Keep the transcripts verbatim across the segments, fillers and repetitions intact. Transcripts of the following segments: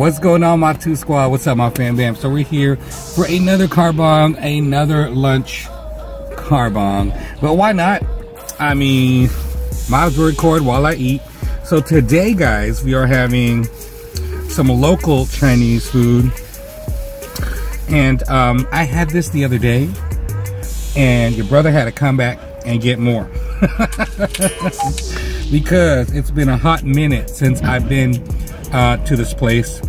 What's going on, my Toof Squad? What's up, my fam bam? So we're here for another CarBang, another lunch CarBang. But why not? I mean, might as well record while I eat. So today, guys, we are having some local Chinese food. And um, I had this the other day, and your brother had to come back and get more. Because it's been a hot minute since I've been uh, to this place.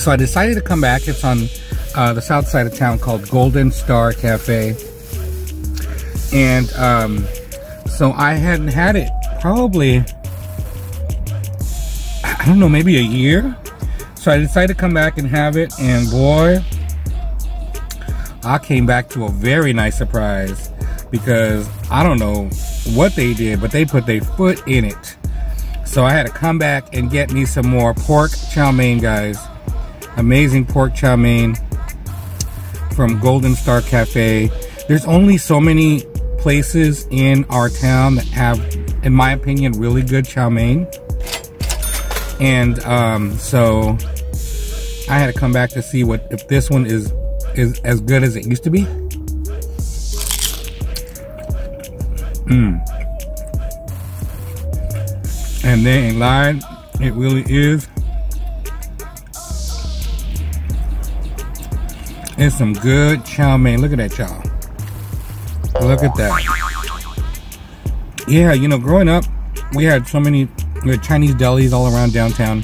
So I decided to come back. It's on uh, the south side of town, called Golden Star Cafe. And um, so I hadn't had it probably, I don't know, maybe a year. So I decided to come back and have it. And boy, I came back to a very nice surprise. Because I don't know what they did, but they put their foot in it. So I had to come back and get me some more pork chow mein, guys. Amazing pork chow mein from Golden Star Cafe. There's only so many places in our town that have, in my opinion, really good chow mein. And um, so I had to come back to see what if this one is, is as good as it used to be. Mm. And they ain't lying, it really is. It's some good chow mein. Look at that, y'all. Look at that. Yeah, you know, growing up, we had so many we had Chinese delis all around downtown.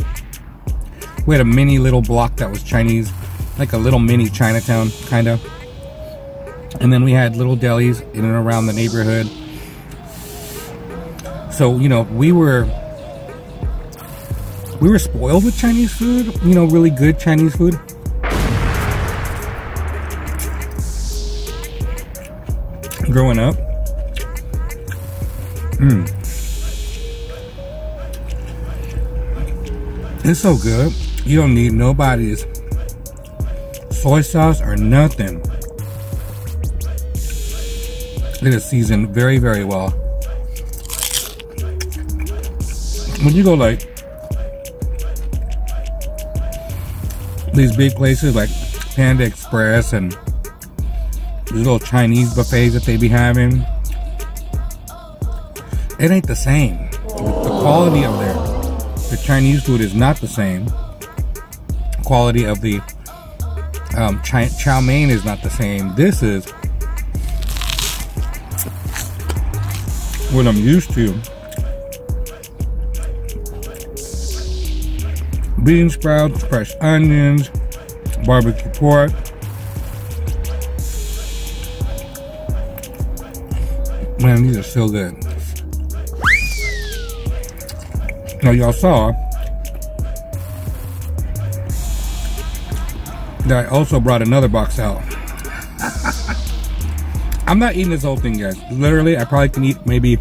We had a mini little block that was Chinese, like a little mini Chinatown, kind of. And then we had little delis in and around the neighborhood. So, you know, we were we were spoiled with Chinese food, you know, really good Chinese food. Growing up. Mm. It's so good. You don't need nobody's soy sauce or nothing. It is seasoned very, very well. When you go like these big places like Panda Express and these little Chinese buffets that they be having, it ain't the same. The quality of their the Chinese food is not the same. The quality of the um, chi chow mein is not the same. This is what I'm used to. Bean sprouts, fresh onions, barbecue pork. Man, these are so good. Now y'all saw that I also brought another box out. I'm not eating this whole thing, guys. Literally, I probably can eat maybe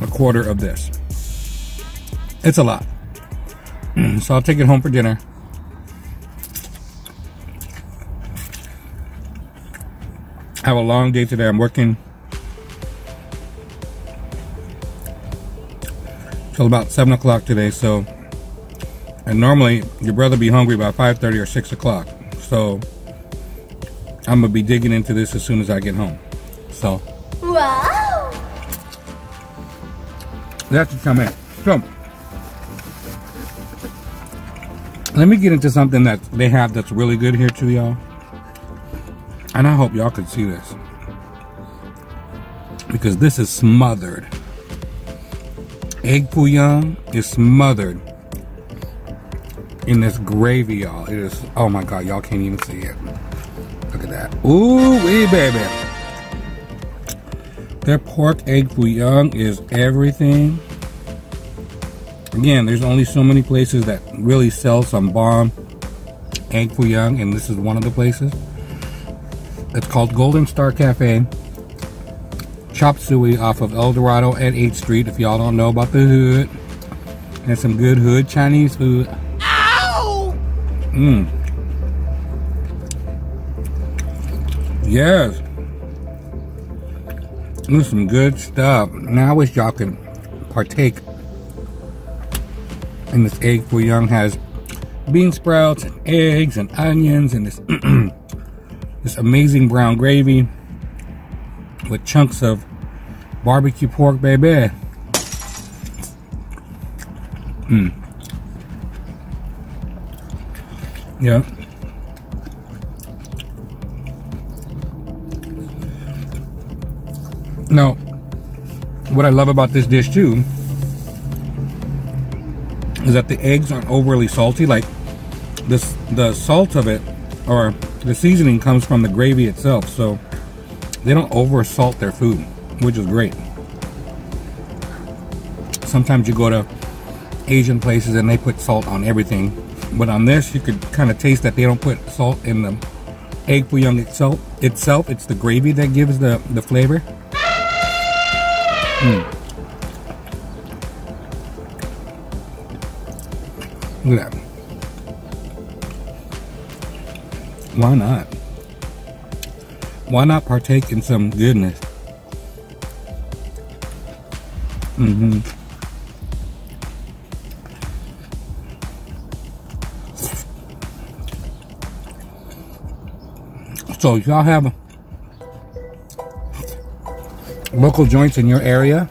a quarter of this. It's a lot. So I'll take it home for dinner. I have a long day today. I'm working till about seven o'clock today. So, and normally your brother be hungry by five thirty or six o'clock. So I'm gonna be digging into this as soon as I get home. So, wow, that's what I'm at. So. Let me get into something that they have that's really good here too, y'all. And I hope y'all can see this. Because this is smothered. Egg foo young is smothered in this gravy, y'all. It is, oh my God, y'all can't even see it. Look at that. Ooh, wee baby. Their pork egg foo young is everything. Again, there's only so many places that really sell some bomb egg foo young, and this is one of the places. It's called Golden Star Cafe, chop suey off of El Dorado at eighth Street, if y'all don't know about the hood. And some good hood Chinese food. Ow! Mmm. Yes. There's some good stuff. Now I wish y'all could partake. And this egg foo young has bean sprouts and eggs and onions and this this amazing brown gravy with chunks of barbecue pork, baby. Mm. Yeah. Now, what I love about this dish too is that the eggs aren't overly salty. Like this, the salt of it or the seasoning comes from the gravy itself, so they don't over salt their food, which is great. Sometimes you go to Asian places and they put salt on everything, but on this you could kind of taste that they don't put salt in the egg foo young itself. Itself, it's the gravy that gives the the flavor. Mm. Look at that. Why not? Why not partake in some goodness? Mm-hmm. So if y'all have local joints in your area,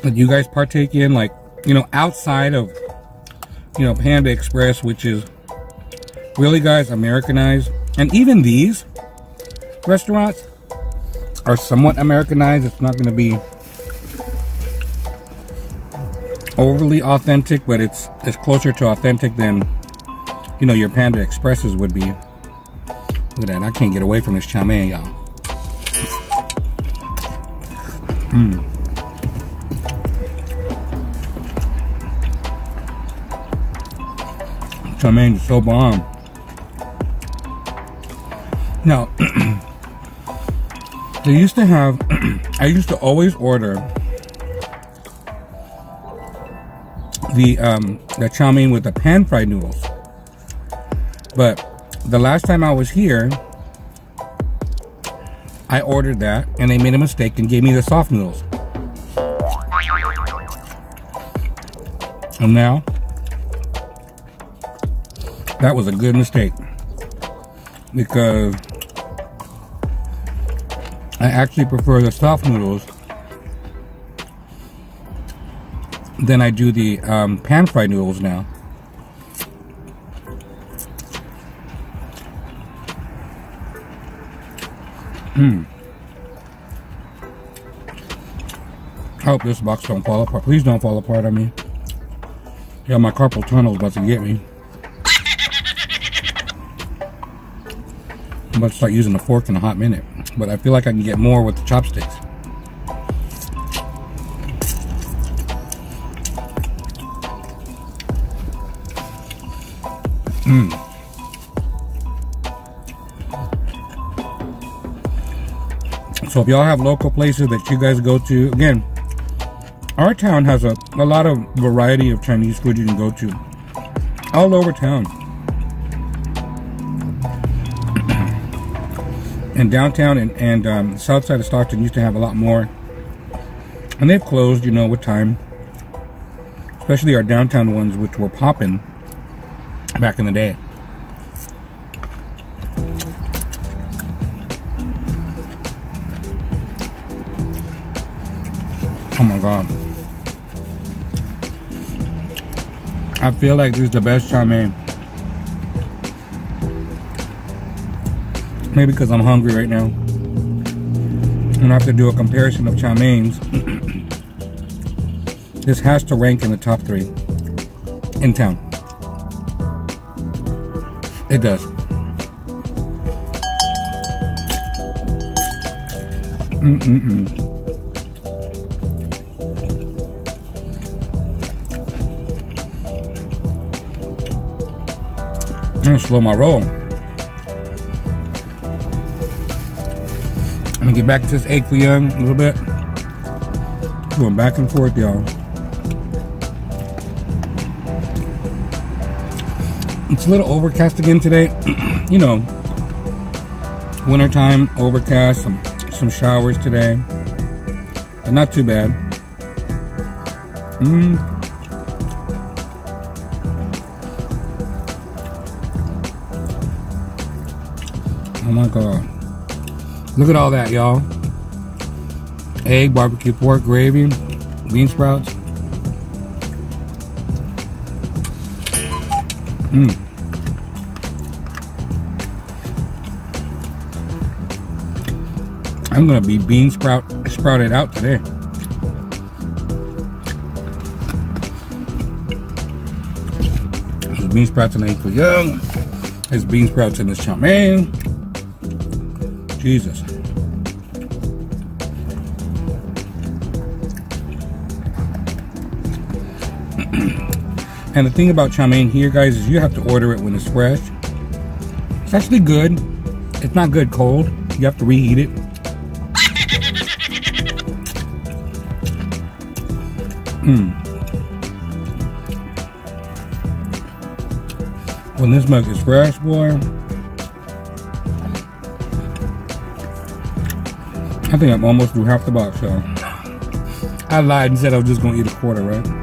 that you guys partake in, like, you know, outside of, you know, Panda Express, which is really, guys, Americanized. And even these restaurants are somewhat Americanized. It's not going to be overly authentic, but it's, it's closer to authentic than, you know, your Panda Expresses would be. Look at that. I can't get away from this chow mein, y'all. Mmm. Chow mein is so bomb. Now, they used to have, I used to always order the, um, the chow mein with the pan-fried noodles. But the last time I was here, I ordered that and they made a mistake and gave me the soft noodles. And now, that was a good mistake, because I actually prefer the soft noodles than I do the um, pan-fried noodles now. Mm. I hope this box don't fall apart. Please don't fall apart on me. Yeah, my carpal tunnel's about to get me. I'm about to start using a fork in a hot minute. But I feel like I can get more with the chopsticks. Mmm. So if y'all have local places that you guys go to, again, our town has a, a lot of variety of Chinese food you can go to all over town. And downtown and, and um, south side of Stockton used to have a lot more. And they've closed, you know, with time. Especially our downtown ones, which were popping back in the day. Oh my god. I feel like this is the best chow mein. Maybe because I'm hungry right now. And I have to do a comparison of chow meins. This has to rank in the top three in town. It does. Mm-mm-mm. I'm gonna slow my roll. I'm gonna get back to this egg foo young a little bit. Going back and forth, y'all. It's a little overcast again today. You know, wintertime, overcast, some, some showers today. But not too bad. Mm. Oh my god. Look at all that, y'all. Egg, barbecue pork, gravy, bean sprouts. Mmm. I'm gonna be bean sprout sprouted out today. There's bean sprouts in the eggplant. There's bean sprouts in this chow mein. Jesus. And the thing about chow mein here, guys, is you have to order it when it's fresh. It's actually good. It's not good cold. You have to reheat it. Mm. When this mug is fresh, boy, I think I'm almost through half the box, y'all. I lied and said I was just gonna eat a quarter, right?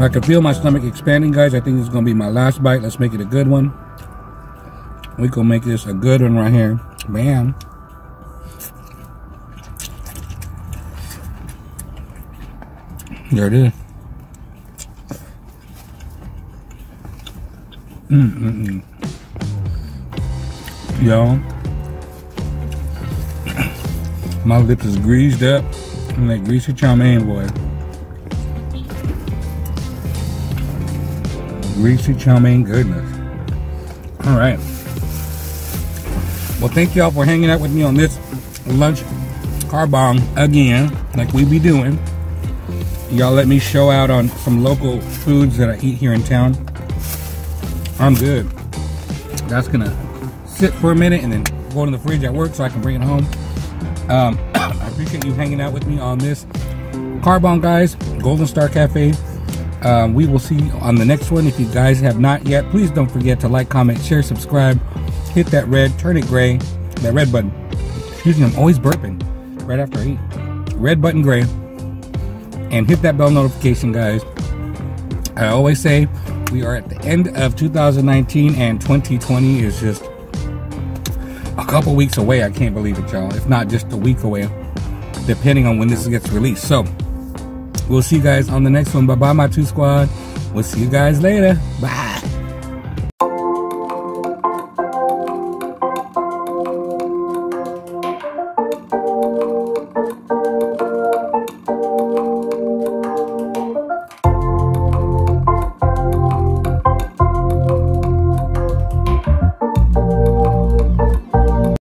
I can feel my stomach expanding, guys. I think it's gonna be my last bite. Let's make it a good one. We gonna make this a good one right here. Bam. There it is. Mm-mm-mm. Y'all, my lip is greased up. I'm that greasy chow mein, boy. Greasy chow mein goodness. All right. Well, thank y'all for hanging out with me on this lunch CarBang again, like we be doing. Y'all let me show out on some local foods that I eat here in town. I'm good. That's gonna sit for a minute and then go to the fridge at work so I can bring it home. Um, I appreciate you hanging out with me on this CarBang, guys. Golden Star Cafe. Um, we will see you on the next one. If you guys have not yet, please don't forget to like, comment, share, subscribe, hit that red, turn it gray, that red button. Excuse me, I'm always burping right after I eat. Red button gray. And hit that bell notification, guys. I always say we are at the end of two thousand nineteen and twenty twenty is just a couple weeks away. I can't believe it, y'all. It's not just a week away, depending on when this gets released. So we'll see you guys on the next one. Bye-bye, my two squad. We'll see you guys later. Bye.